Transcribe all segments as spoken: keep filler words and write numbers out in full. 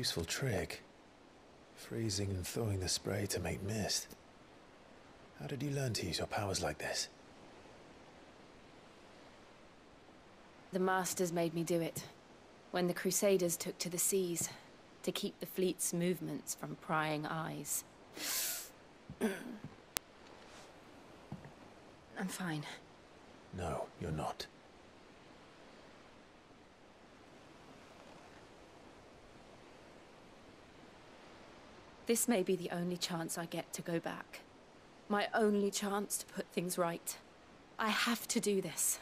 Useful trick. Freezing and thawing the spray to make mist. How did you learn to use your powers like this? The Masters made me do it. When the Crusaders took to the seas, to keep the fleet's movements from prying eyes. I'm fine. No, you're not. This may be the only chance I get to go back. My only chance to put things right. I have to do this.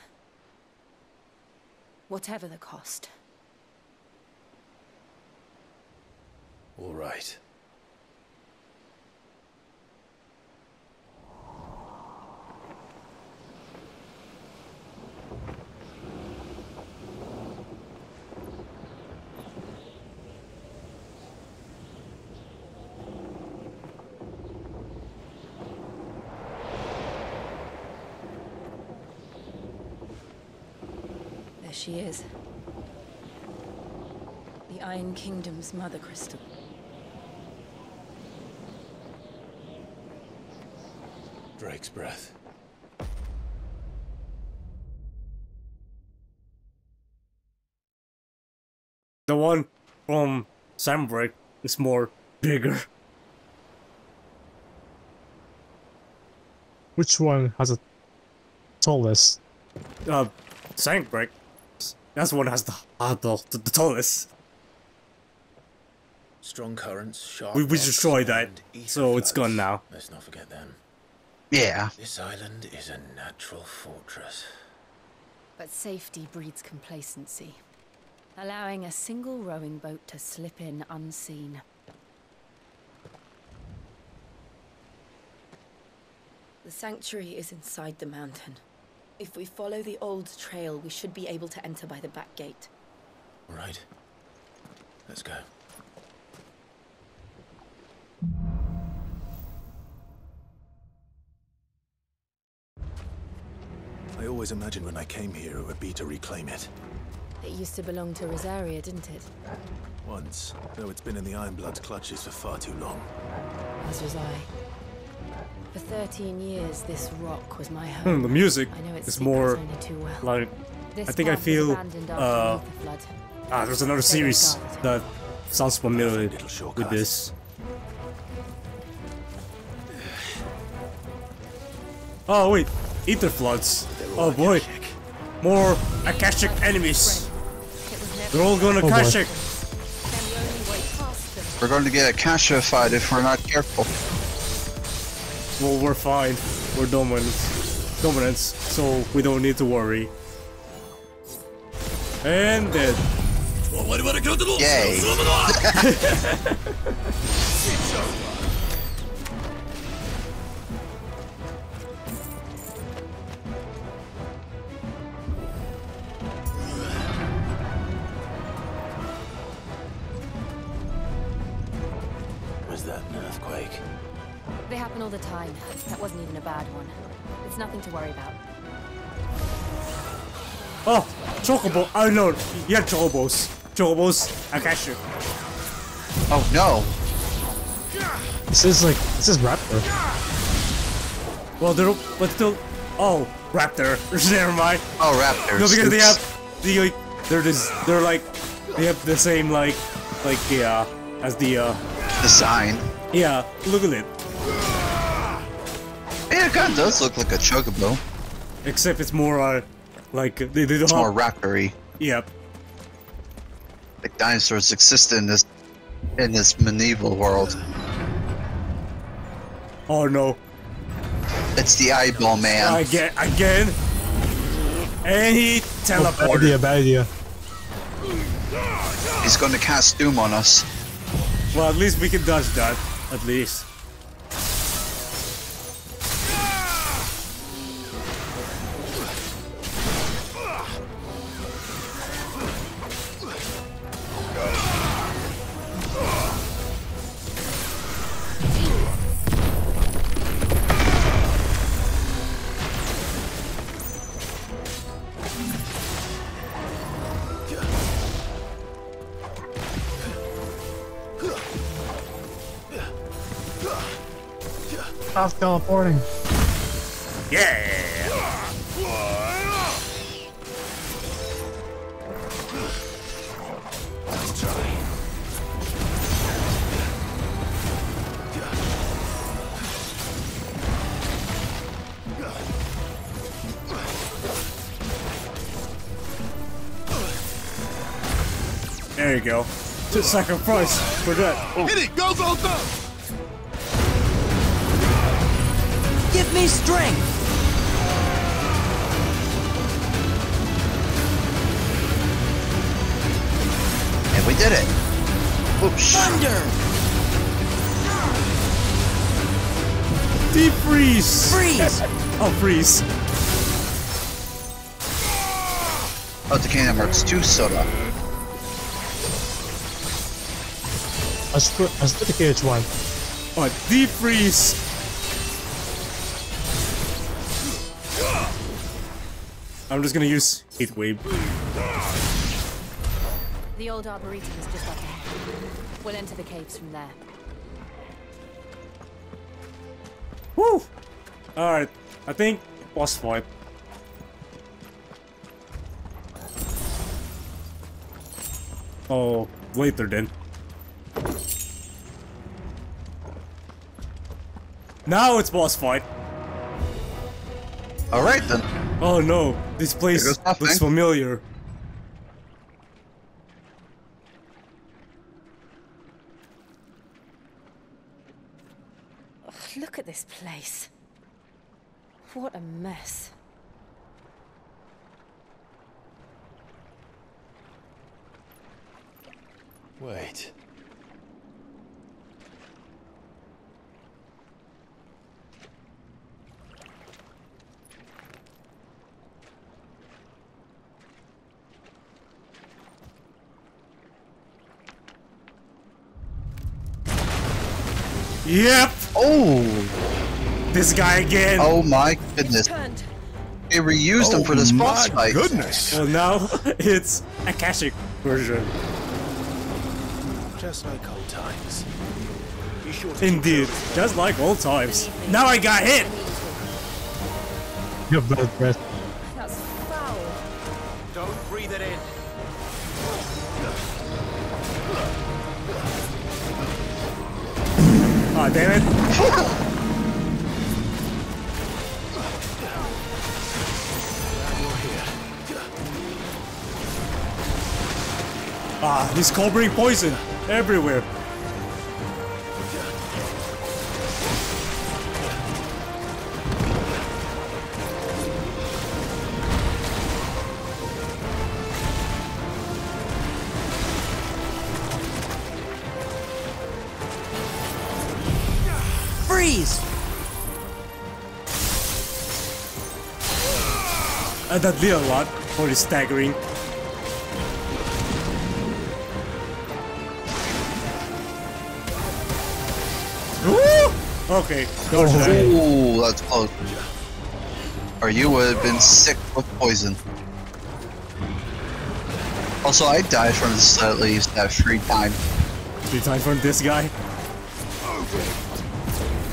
Whatever the cost. All right. There she is. The Iron Kingdom's mother crystal. Drake's breath. The one from Sambrake is more bigger. Which one has a tallest? Uh, Sambrake. That's one has the uh, the, the, the tallest. Strong currents, sharp. We, we destroyed that, so it's gone now. Let's not forget them. Yeah. This island is a natural fortress. But safety breeds complacency, allowing a single rowing boat to slip in unseen. The sanctuary is inside the mountain. If we follow the old trail, we should be able to enter by the back gate. All right. Let's go. I always imagined when I came here it would be to reclaim it. It used to belong to Rosaria, didn't it? Once, though it's been in the Ironblood's clutches for far too long. As was I. For thirteen years, this rock was my home. Mm, the music I know it's is more only too well. Like, this I think I feel, uh, the ah, there's another series that sounds familiar with this. Oh wait, Aetherfloods. Oh boy, more Akashic enemies. They're all going oh Akashic. Boy. We're going to get Akashified if we're not careful. Well, we're fine. We're dominant, dominance, so we don't need to worry. And then. Yay! The time. That wasn't even a bad one. It's nothing to worry about. Oh, chocobo! Oh no, yeah, chocobos, chocobos, Akashic. Oh no! This is like this is raptor. Well, they're but still. Oh, raptor. Never mind. Oh, raptors. No, because Oops. they have the like, they're this they're like they have the same like like yeah as the uh the sign. Yeah, look at it. Yeah, it kind of does look like a chocobo. Except it's more, uh, like, they, they don't It's have... more raptor-y. Yep. Like dinosaurs exist in this, in this medieval world. Oh no. It's the eyeball man. Again, again. And he teleported. Bad idea, bad idea. He's gonna cast doom on us. Well, at least we can dodge that. At least. Stop teleporting. Yeah! There you go. To second price for that. Oh. Hit it! Go, go, go! Give me strength! And we did it! Oops. Thunder! Deep freeze! Freeze! Oh, freeze. Oh, the Kingdom Hearts two soda. I split, I split the cage one. Oh, deep freeze! I'm just gonna use Heat Wave. The old arboretum is just up there. We'll enter the caves from there. Woo! Alright, I think boss fight. Oh, later then. Now it's boss fight. All right then. Oh no, this place looks familiar. Oh, look at this place. What a mess. Wait. Yep! Oh! This guy again! Oh my goodness. They reused oh him for this boss fight. Oh my goodness! Well now, it's Akashic version. Just like old times. Be sure to Indeed, just like old times. Now I got hit! Your blood breath. That's foul. Don't breathe it in. Aw, oh, damn it. Ah, he's covering poison everywhere. That did a lot for the staggering. Woo! Okay, go to that. Ooh, that's close. Or you would have been sick with poison. Also, I died from this at least uh, three times. Three times from this guy?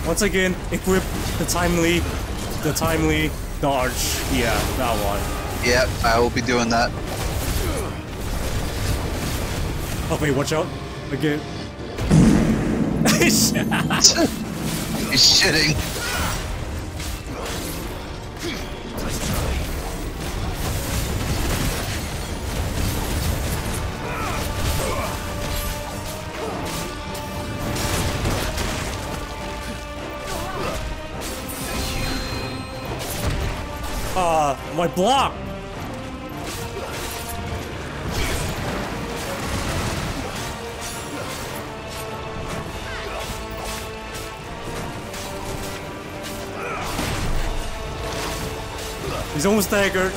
Once again, equip the timely, the timely. Dodge, yeah, that one. Yep, I will be doing that. Oh wait, watch out. Again. He's shitting. Uh, my block! He's almost staggered.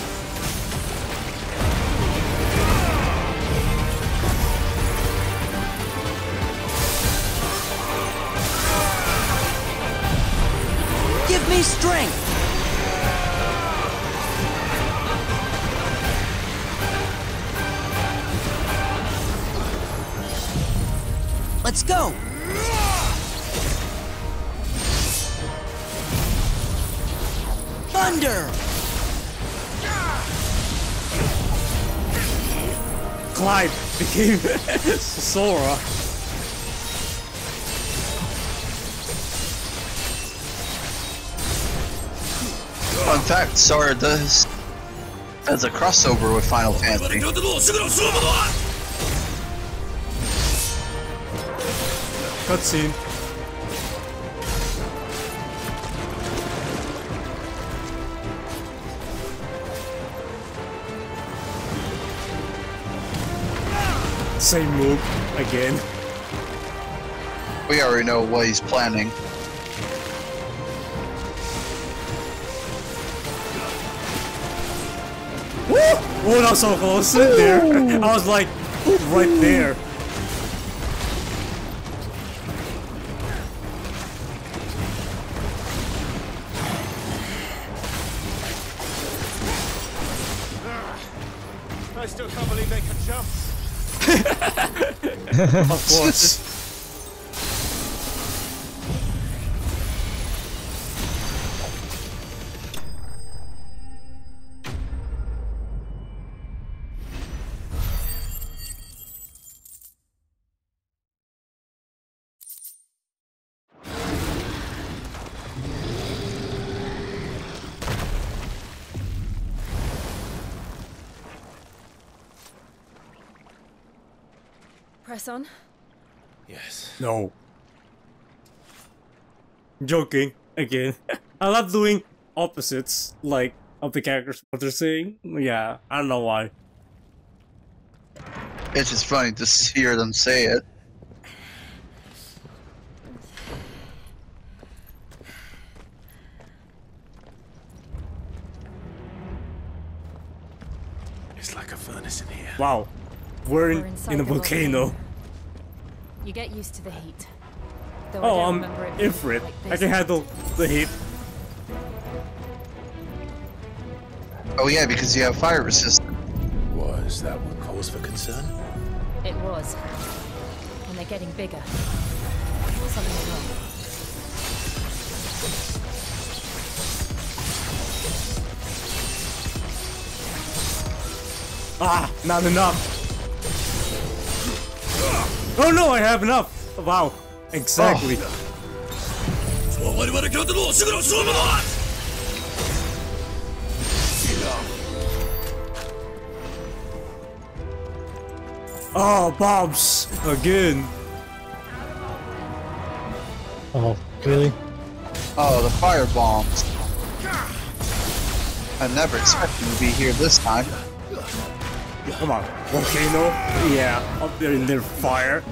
Give me strength! Let's go! thunder! Clive became Sora. Fun fact, Sora does as a crossover with Final Fantasy. Cutscene. Same move again. We already know what he's planning. Woo! Oh, that was so close. Ooh. There. I was like, right there. I still can't believe they can jump. Of course. On? Yes. No. Joking again. I love doing opposites, like of the characters what they're saying. Yeah, I don't know why. It's just funny to hear them say it. It's like a furnace in here. Wow, we're in, we're in a volcano. Volcano. You get used to the heat. Though oh, I'm Ifrit. Like I can handle the heat. Oh yeah, because you have fire resistance. Was that what cause for concern? It was. And they're getting bigger. Something's wrong. Ah, not enough. Oh no, I have enough! Wow, exactly. Oh, oh bombs again. Oh, really? Oh, the fire bombs. I never expected to be here this time. Come on, volcano? Yeah, up there in their fire.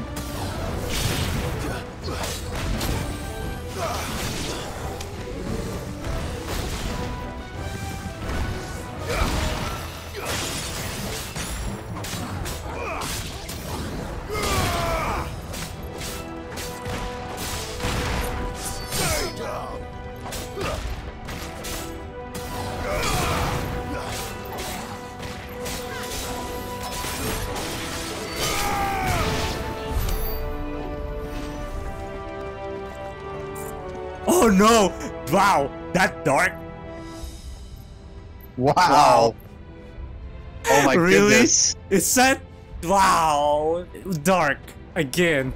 Oh no! Wow, that dark! Wow! wow. Oh my really? goodness! It said, wow! Dark again.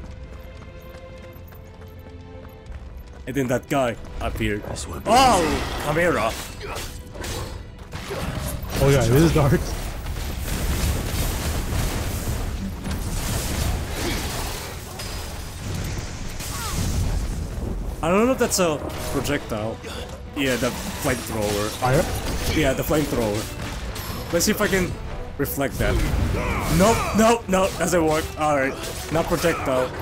And then that guy appeared. Oh, camera! Oh yeah, it is dark. I don't know if that's a projectile. Yeah, the flamethrower. Fire? Yeah, the flamethrower. Let's see if I can reflect that. Nope, nope, no, nope, doesn't work. Alright, not projectile.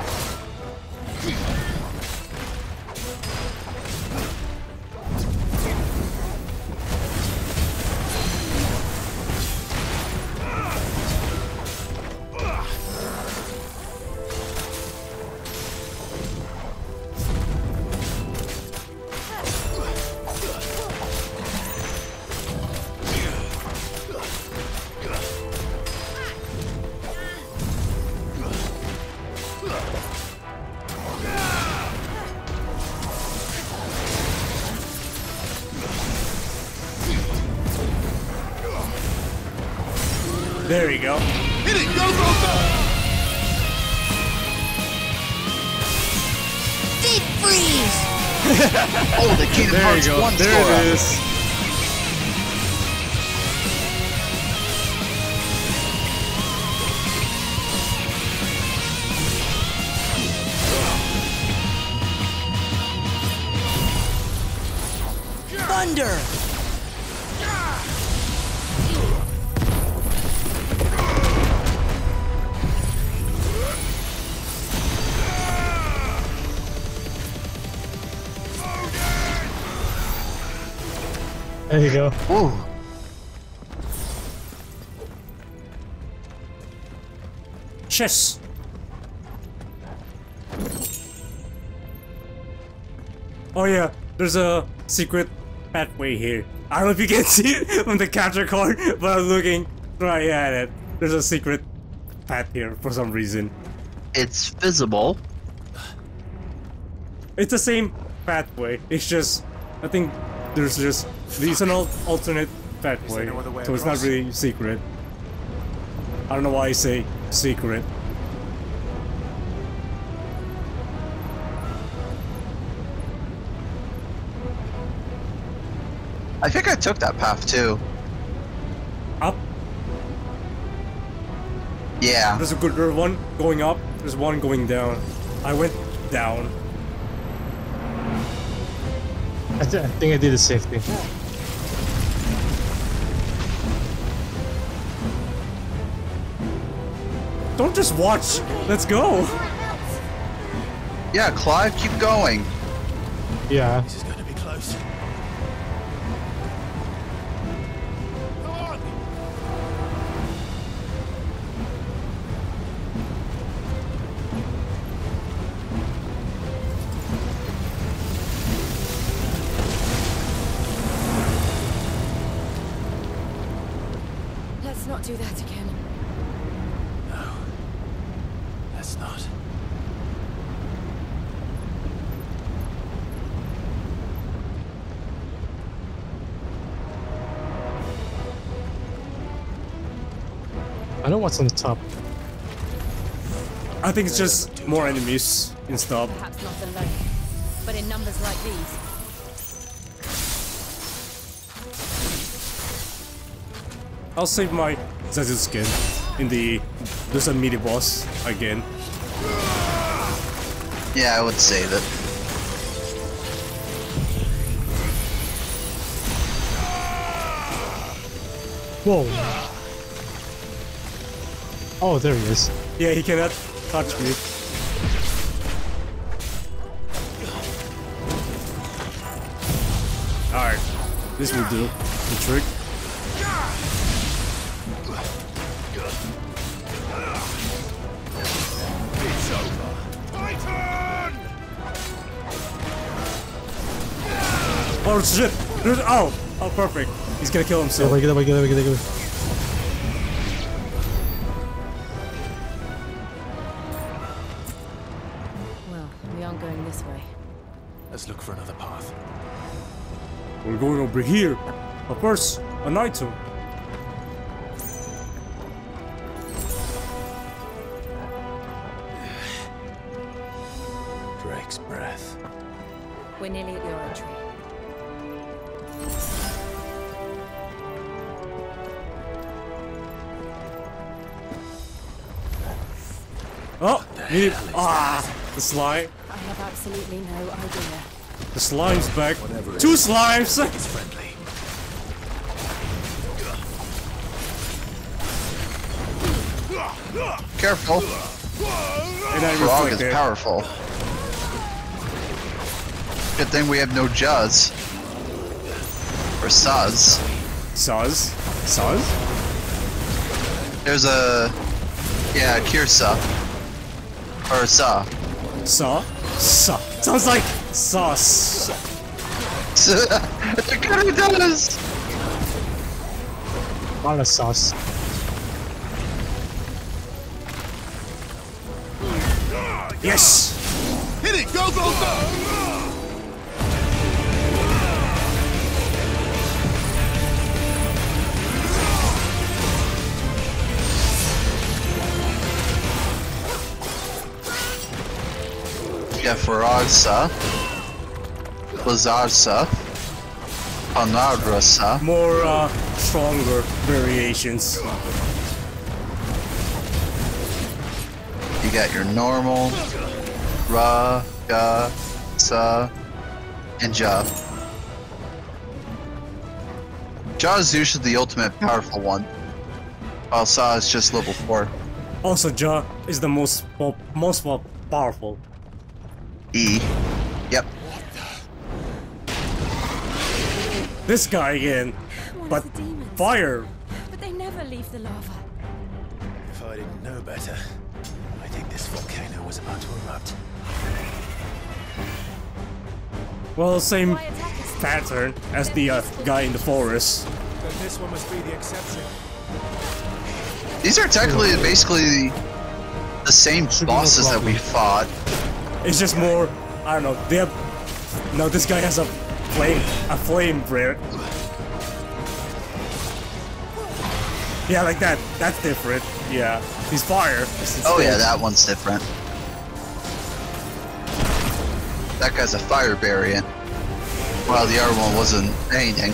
There you go. Hit it! Go, go, go! Deep freeze! Oh, the Kingdom Hearts one score. There it is. Thunder! There you go. Ooh. Chess. Oh yeah, there's a secret pathway here. I don't know if you can see it on the capture card, but I'm looking right at it. There's a secret path here for some reason. It's visible. It's the same pathway. It's just, I think there's just there's an al alternate pathway, no so across? It's not really secret. I don't know why I say secret. I think I took that path too. Up? Yeah. There's a good there's one going up. There's one going down. I went down. I, th I think I did the safe thing. Don't just watch. Let's go. Yeah, Clive, keep going. Yeah. This is gonna be close. Come on. Let's not do that again. I don't know what's on the top. I think it's just more enemies in stop. Perhaps not alone, but in numbers like these. I'll save my Zazu skin in the there's a mini boss again. Yeah, I would save it. Whoa. Oh, there he is. Yeah, he cannot touch me. Alright, this will do the trick. It's over. My turn! Oh shit! There's, oh! Oh, perfect. He's gonna kill himself. Get away, get away, get away, get away. We're going over here. But first, an item. Drake's breath. We're nearly at the oratory. Oh, the ah, the slime. I have absolutely no idea. The slime's back. Two is. Slimes! It's friendly. Careful. And I Frog is it. Powerful. Good thing we have no Jaws. Or Saws. Saws? Saws? There's a... Yeah, Kirsa. Or Saw. Saw? Saw. Sounds like... Sauce. It kind of does. A lot of sauce. Yes. Hit it! Go! Go! Go! Kefararsa, Lazarsa, Panadrasa. More uh, stronger variations. You got your normal, Ra-ga-sa, and Ja. Ja is usually the ultimate powerful one, while Sa is just level four. Also, Ja is the most pop, most pop powerful. E. Yep. This guy again, but fire. But they never leave the lava. If I didn't know better, I think this volcano was about to erupt. Well, same pattern as the uh, guy in the forest. But this one must be the exception. These are technically basically the same bosses that we fought. It's just more, I don't know, they have... No, this guy has a flame, a flame rare. Yeah, like that, that's different, yeah. He's fire. Oh yeah, that one's different. That guy's a fire variant. Well, the other one wasn't anything.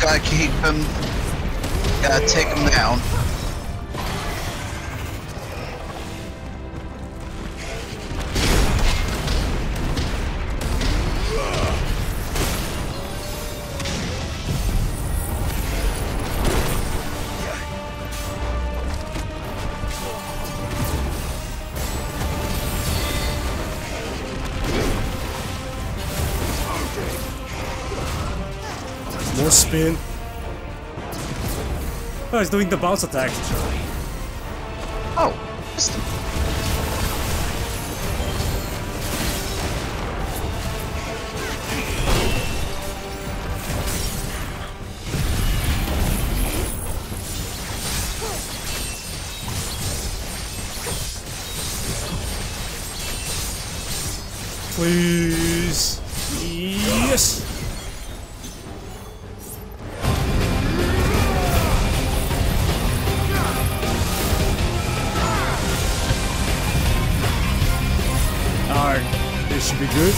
Gotta keep him, gotta take him down. Spin. Oh, he's doing the bounce attack. Oh, missed him. Please. Yes. Should be good.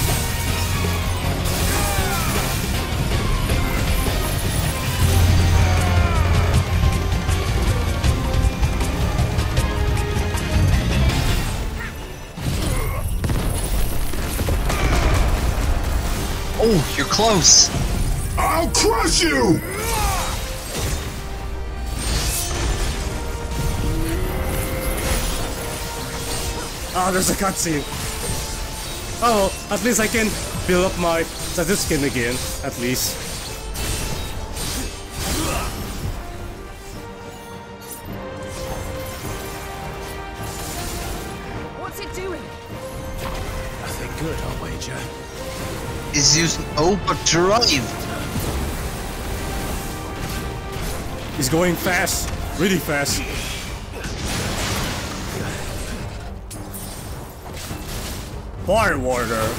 Oh, you're close. I'll crush you. Ah, oh, there's a cutscene. Oh, well, at least I can build up my skin again, at least. What's it doing? Nothing good, I'll wager. He's using overdrive. He's going fast, really fast. Fire water.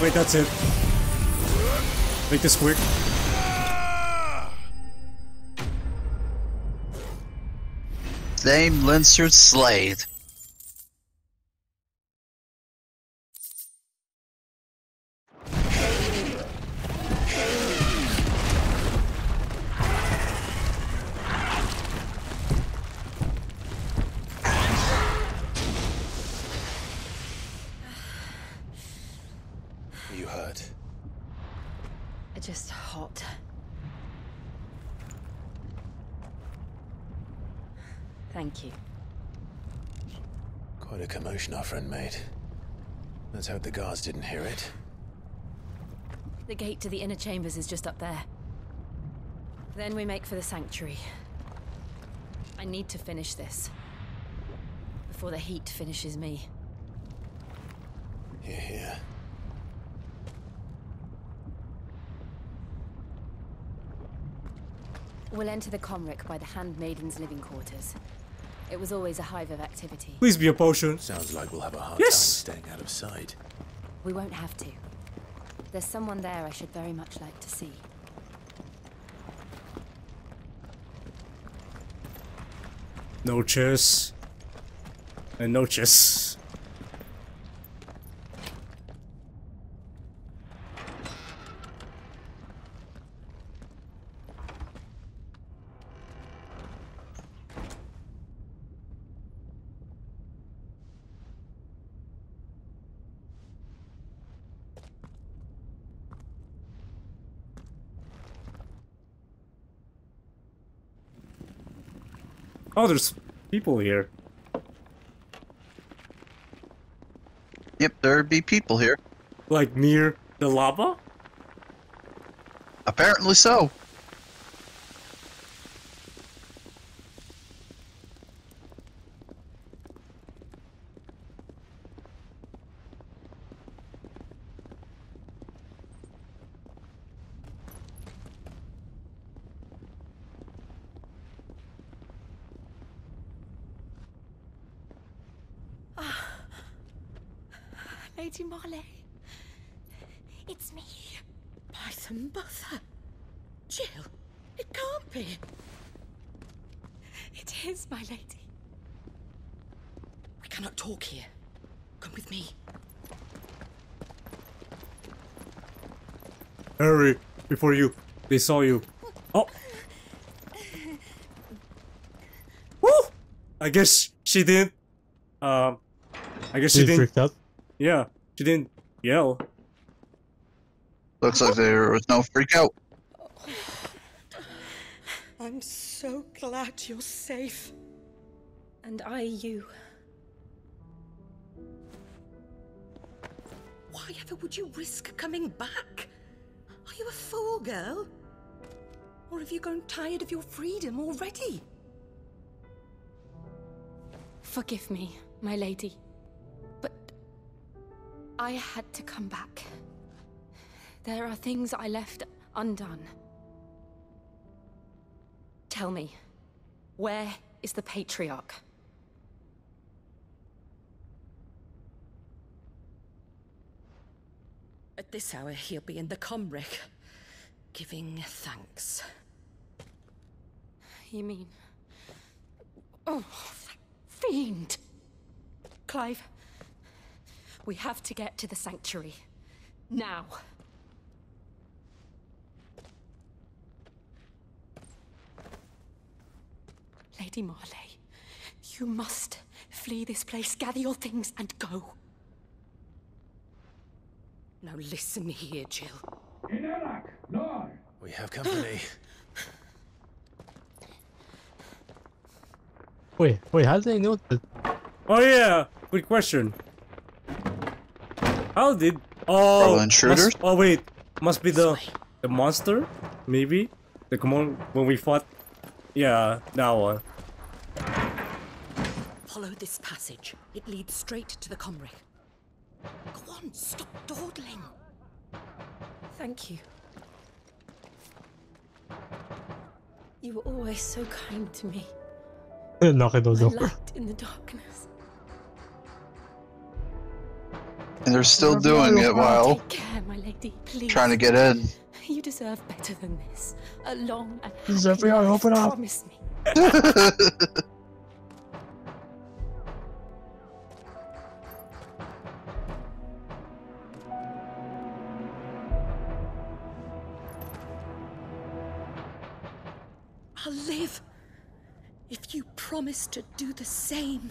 Oh, wait, that's it. Make this quick. Name Lindsay Slade. Thank you. Quite a commotion our friend made. Let's hope the guards didn't hear it. The gate to the inner chambers is just up there. Then we make for the sanctuary. I need to finish this before the heat finishes me. Hear, hear. We'll enter the Comric by the Handmaiden's living quarters. It was always a hive of activity. Please be a potion. Sounds like we'll have a hard yes. time staying out of sight. We won't have to. There's someone there I should very much like to see. No chess. And no chess. Oh, there's people here. Yep, there'd be people here. Like near the lava? Apparently so. Lady Marley, it's me. By some bother. Jill, it can't be. It is, my lady. We cannot talk here. Come with me. Hurry, before you. They saw you. Oh. Woo! I guess she didn't. Um, I guess she didn't. Freaked out? Yeah. She didn't yell. Looks like there was no freak out. I'm so glad you're safe. And I you. Why ever would you risk coming back? Are you a fool, girl? Or have you grown tired of your freedom already? Forgive me, my lady. I had to come back. There are things I left undone. Tell me, where is the Patriarch? At this hour, he'll be in the Comric, giving thanks. You mean... Oh, fiend! Clive. We have to get to the sanctuary. Now. Lady Marley, you must flee this place. Gather your things and go. Now listen here, Jill. We have company. Wait, wait, how do they know that? Oh yeah, good question. How did oh intruders? Must, oh wait, must be the the monster, maybe the come on when we fought. Yeah, that one. Follow this passage. It leads straight to the Comric. Go on, stop dawdling. Thank you. You were always so kind to me. I light in the darkness. They're still You're doing it while take care, my lady, trying to get in. You deserve better than this. A long and happy Does every eye open up? Promise me. I'll live if you promise to do the same.